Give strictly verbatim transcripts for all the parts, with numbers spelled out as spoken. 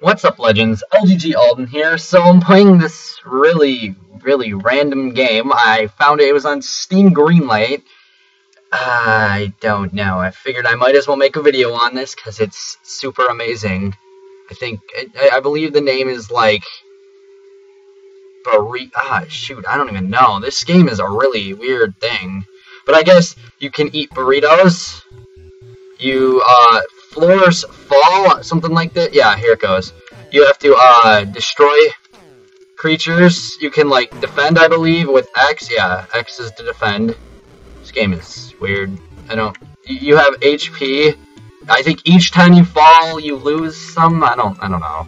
What's up, legends? L G G Alden here. So I'm playing this really, really random game. I found it, it was on Steam Greenlight. Uh, I don't know. I figured I might as well make a video on this because it's super amazing. I think, I, I believe the name is like, Burrito, ah, shoot, I don't even know. This game is a really weird thing. But I guess you can eat burritos. You, uh... floors fall, something like that. Yeah, here it goes. You have to uh, destroy creatures. You can like defend, I believe, with X. Yeah, X is to defend. This game is weird. I don't. You have H P. I think each time you fall, you lose some. I don't. I don't know.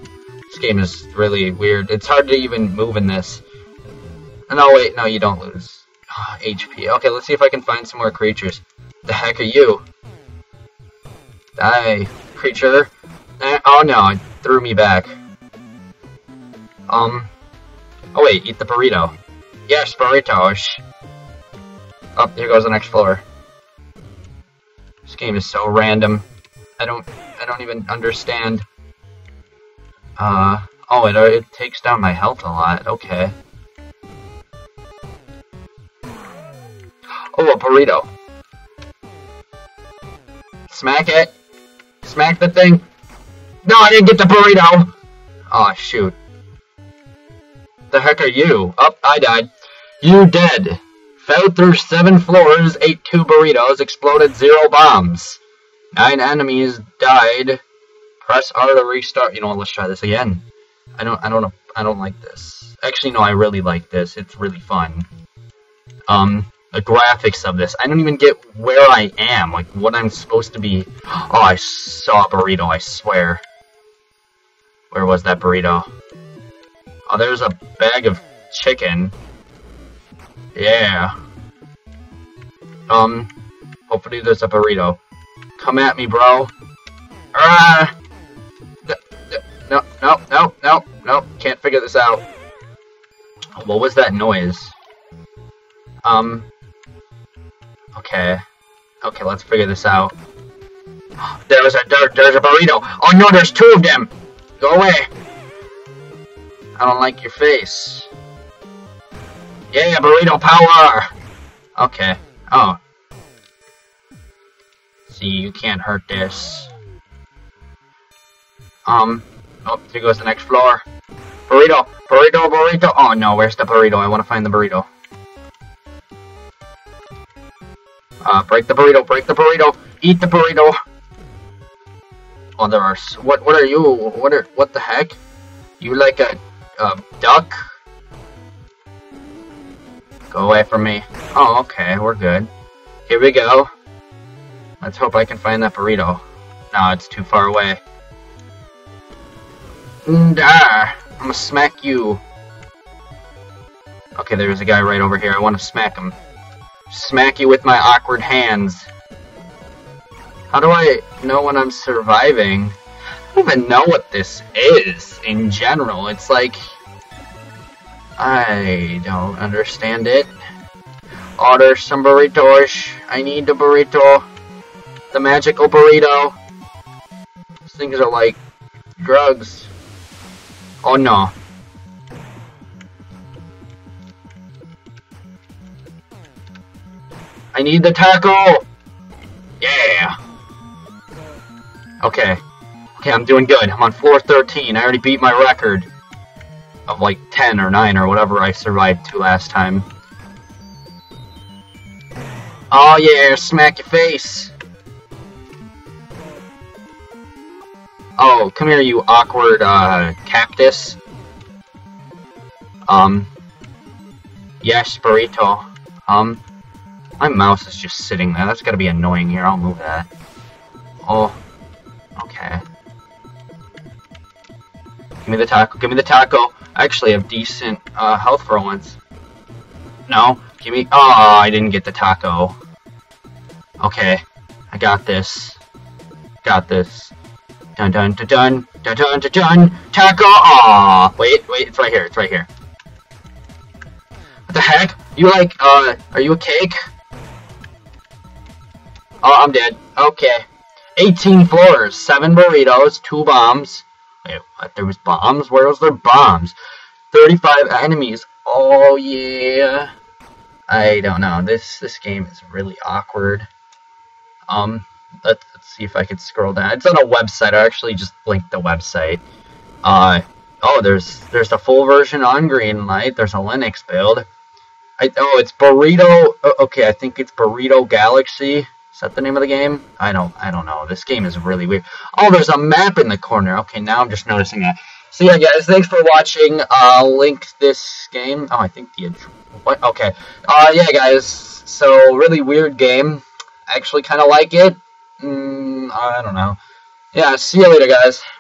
This game is really weird. It's hard to even move in this. No, wait. No, you don't lose oh, H P. Okay, let's see if I can find some more creatures. The heck are you? Die, creature. Eh, oh no, it threw me back. Um. Oh wait, eat the burrito. Yes, burritos. Oh, here goes the next floor. This game is so random. I don't. I don't even understand. Uh. Oh, it it takes down my health a lot. Okay. Oh, a burrito. Smack it. Smack the thing. No, I didn't get the burrito. Oh shoot. The heck are you? Oh, I died. You dead. Fell through seven floors, ate two burritos, exploded zero bombs. Nine enemies died. Press R to restart. You know what? Let's try this again. I don't. I don't. I don't like this. Actually, no. I really like this. It's really fun. Um. The graphics of this. I don't even get where I am, like what I'm supposed to be. Oh, I saw a burrito, I swear. Where was that burrito? Oh, there's a bag of chicken. Yeah. Um, hopefully there's a burrito. Come at me, bro. Ah! No, no, no, no, no. Can't figure this out. What was that noise? Um... Okay. Okay, let's figure this out. There was a there, there's a burrito. Oh no, there's two of them. Go away. I don't like your face. Yeah, burrito power. Okay. Oh. See, you can't hurt this. Um. Oh, here goes the next floor. Burrito, burrito, burrito. Oh no, where's the burrito? I want to find the burrito. Uh, break the burrito, break the burrito, eat the burrito. Oh, there are, what, what are you, what are, what the heck? You like a, a duck? Go away from me. Oh, okay, we're good. Here we go. Let's hope I can find that burrito. No, it's too far away. Nah, I'm gonna smack you. Okay, there's a guy right over here. I want to smack him. Smack you with my awkward hands. How do I know when I'm surviving? I don't even know what this is in general. It's like I don't understand it. Order some burritos. I need the burrito. The magical burrito. These things are like drugs. Oh no. I need the taco! Yeah! Okay. Okay, I'm doing good. I'm on floor thirteen. I already beat my record of like ten or nine or whatever I survived to last time. Oh yeah, smack your face! Oh, come here you awkward, uh, cactus. Um. Yes, burrito. Um. My mouse is just sitting there. That's gotta be annoying here. I'll move that. Oh. Okay. Give me the taco. Give me the taco. I actually have decent uh, health for once. No. Give me... Oh, I didn't get the taco. Okay. I got this. Got this. Dun dun dun dun. Dun dun dun dun. Taco! Aw! Wait, wait. It's right here. It's right here. What the heck? You like, uh, are you a cake? Oh, I'm dead. Okay. eighteen floors, seven burritos, two bombs. Wait, what? There was bombs? Where else there bombs? thirty-five enemies. Oh yeah. I don't know. This this game is really awkward. Um, let's, let's see if I can scroll down. It's on a website. I actually just linked the website. Uh, oh, there's there's a full version on Greenlight. There's a Linux build. I oh, it's Burrito. Okay, I think it's Burrito Galaxy. Is that the name of the game? I don't I don't know. This game is really weird. Oh, there's a map in the corner. Okay, now I'm just noticing that. So yeah, guys, thanks for watching. I'll uh, link this game. Oh, I think the intro. What? Okay. Uh, yeah, guys. So really weird game. I actually kind of like it. Mm, I don't know. Yeah. See you later, guys.